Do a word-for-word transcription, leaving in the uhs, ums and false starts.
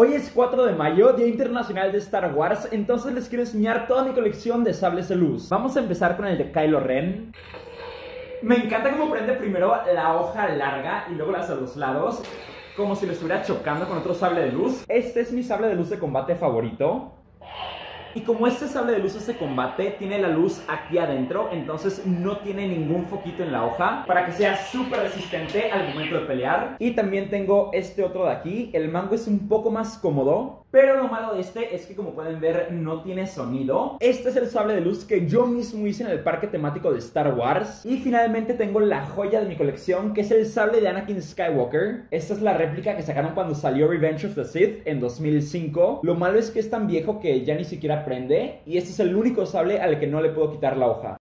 Hoy es cuatro de mayo, Día Internacional de Star Wars, entonces les quiero enseñar toda mi colección de sables de luz. Vamos a empezar con el de Kylo Ren. Me encanta cómo prende primero la hoja larga y luego las a los lados, como si lo estuviera chocando con otro sable de luz. Este es mi sable de luz de combate favorito. Y como este sable de luces de combate tiene la luz aquí adentro, entonces no tiene ningún foquito en la hoja para que sea súper resistente al momento de pelear. Y también tengo este otro de aquí. El mango es un poco más cómodo, pero lo malo de este es que, como pueden ver, no tiene sonido. Este es el sable de luz que yo mismo hice en el parque temático de Star Wars. Y finalmente tengo la joya de mi colección, que es el sable de Anakin Skywalker. Esta es la réplica que sacaron cuando salió Revenge of the Sith en dos mil cinco. Lo malo es que es tan viejo que ya ni siquiera prende, y este es el único sable al que no le puedo quitar la hoja.